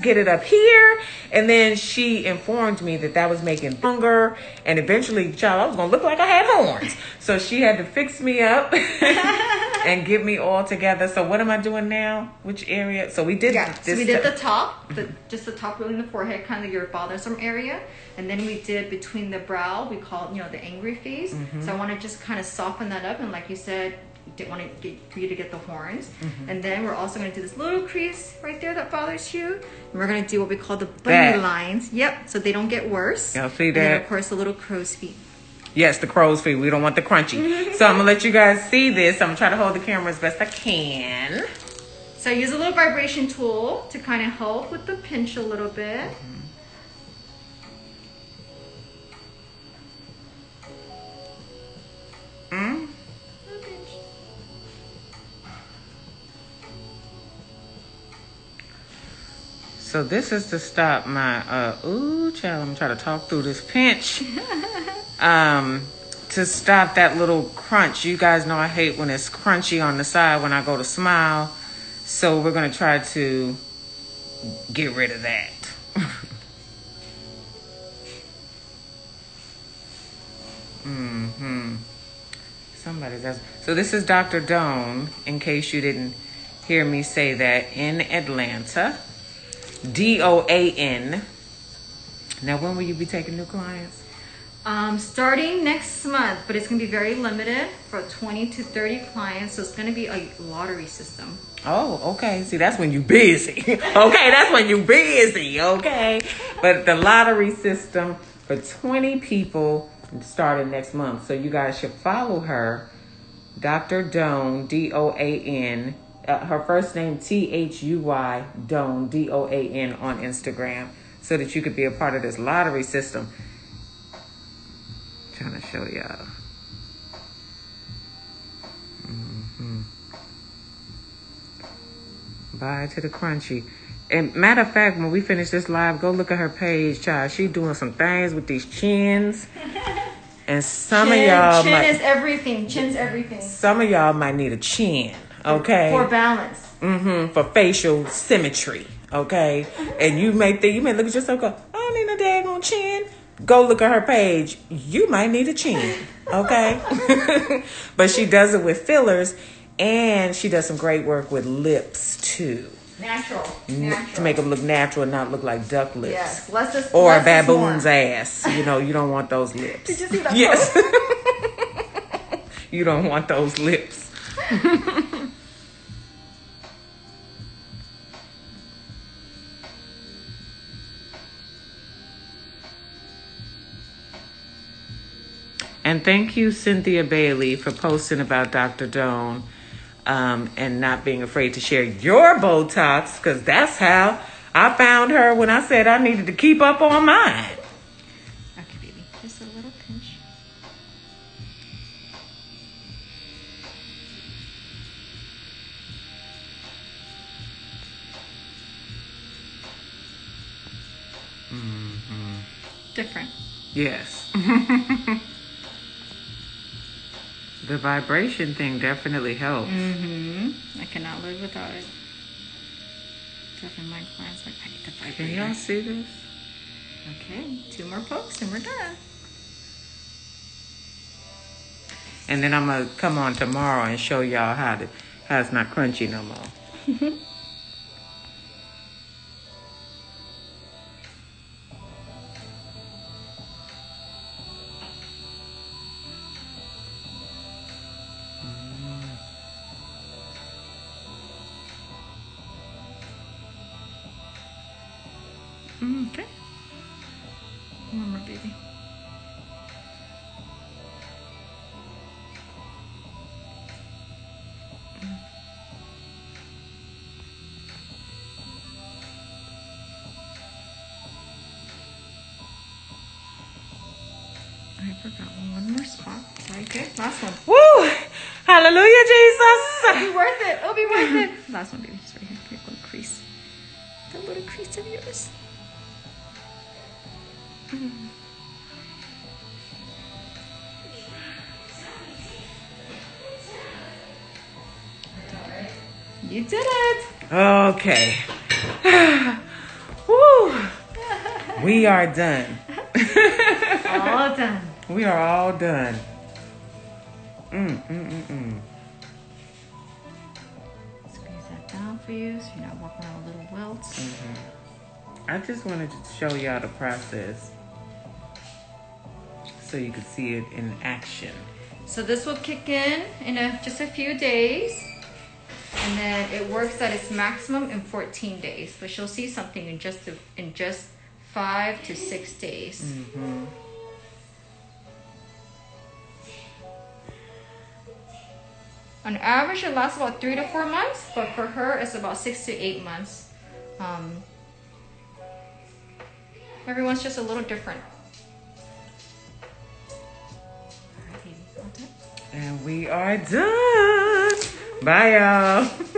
get it up here. And then she informed me that that was making longer, and eventually, child, I was gonna look like I had horns. So she had to fix me up and get me all together. So what am I doing now? Which area? So we did so we did the top, just the top, really in the forehead, kind of your bothersome area. And then we did between the brow, we call it, you know, the angry face. So I want to just kind of soften that up, and like you said, didn't want to get, for you to get the horns. And then we're also going to do this little crease right there that bothers you, and we're going to do what we call the bunny lines. Yep, so they don't get worse. Y'all see that? And then, of course, the little crow's feet. Yes, the crow's feet. We don't want the crunchy. So I'm going to let you guys see this. I'm going to try to hold the camera as best I can. So I use a little vibration tool to kind of help with the pinch a little bit. So this is to stop my, ooh, child, I'm trying to talk through this pinch. To stop that little crunch. You guys know I hate when it's crunchy on the side when I go to smile. So we're going to try to get rid of that. Somebody's asking. So this is Dr. Doan, in case you didn't hear me say that, in Atlanta. D-O-A-N. Now, when will you be taking new clients? Starting next month, but it's going to be very limited for 20 to 30 clients. So it's going to be a lottery system. Oh, okay. See, that's when you busy. Okay, that's when you busy. Okay. But the lottery system for 20 people starting next month. So you guys should follow her. Dr. Doan, D-O-A-N. Her first name, Thuy Doan, D-O-A-N, on Instagram, so that you could be a part of this lottery system. I'm trying to show y'all. Bye to the crunchy. And matter of fact, when we finish this live, go look at her page, child. She doing some things with these chins. And some of y'all is everything. Chin's everything. Some of y'all might need a chin. Okay. For balance. For facial symmetry. Okay. And you may think, you may look at yourself and go, I don't need no daggone chin. Go look at her page. You might need a chin. Okay. But she does it with fillers, and she does some great work with lips too. Natural. To make them look natural and not look like duck lips. Yes. Or a baboon's ass. You know, you don't want those lips. Did you see that? Yes. You don't want those lips. And thank you, Cynthia Bailey, for posting about Dr. Doan, and not being afraid to share your Botox, because that's how I found her when I said I needed to keep up on mine. Okay, baby, just a little pinch. Different. Yes. The vibration thing definitely helps. I cannot live without it. Definitely my clients like, I need the vibrator. Can y'all see this? Okay, 2 more pokes and we're done. And then I'm gonna come on tomorrow and show y'all how it's not crunchy no more. Okay. One more, baby. I forgot one more spot. Okay, last one. Woo! Hallelujah, Jesus! It'll be worth it. It'll be worth it. Last one, baby. Just right here. Your little crease. That little crease of yours. You did it. Okay. We are done. All done. We are all done. Squeeze that down for you so you're not walking around with little welts. I just wanted to show y'all the process so you could see it in action. So this will kick in just a few days. And then it works at its maximum in 14 days. But you'll see something in just 5 to 6 days. On average, it lasts about 3 to 4 months. But for her, it's about 6 to 8 months. Everyone's just a little different. And we are done. Bye, y'all.